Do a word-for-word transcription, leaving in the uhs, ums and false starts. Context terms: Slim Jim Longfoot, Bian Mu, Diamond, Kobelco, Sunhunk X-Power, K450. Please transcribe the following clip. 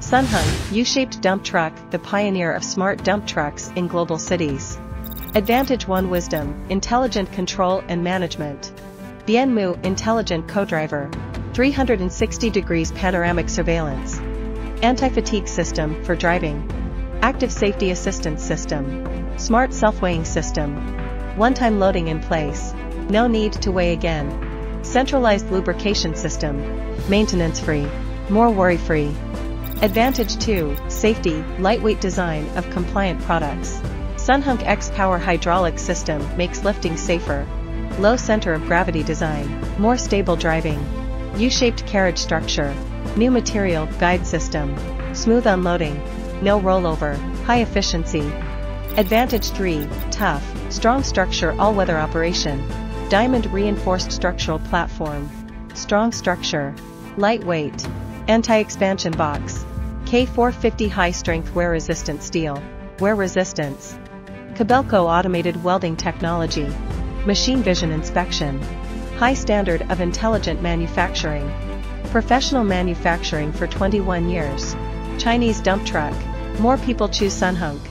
Sunhunk U-shaped dump truck, the pioneer of smart dump trucks in global cities. Advantage one Wisdom, intelligent control and management. Bian Mu, intelligent co-driver. three hundred sixty degrees panoramic surveillance. Anti-fatigue system for driving. Active safety assistance system. Smart self-weighing system. One-time loading in place. No need to weigh again. Centralized lubrication system. Maintenance-free. More worry-free. Advantage two. Safety, lightweight design of compliant products. Sunhunk X-Power hydraulic system makes lifting safer. Low center of gravity design. More stable driving. U-shaped carriage structure. New material guide system. Smooth unloading. No rollover. High efficiency. Advantage three. Tough, strong structure all-weather operation. Diamond reinforced structural platform. Strong structure. Lightweight. Anti-expansion box. K four fifty high-strength wear-resistant steel. Wear resistance. Kobelco automated welding technology. Machine vision inspection. High standard of intelligent manufacturing. Professional manufacturing for twenty-one years. Chinese dump truck. More people choose Sunhunk.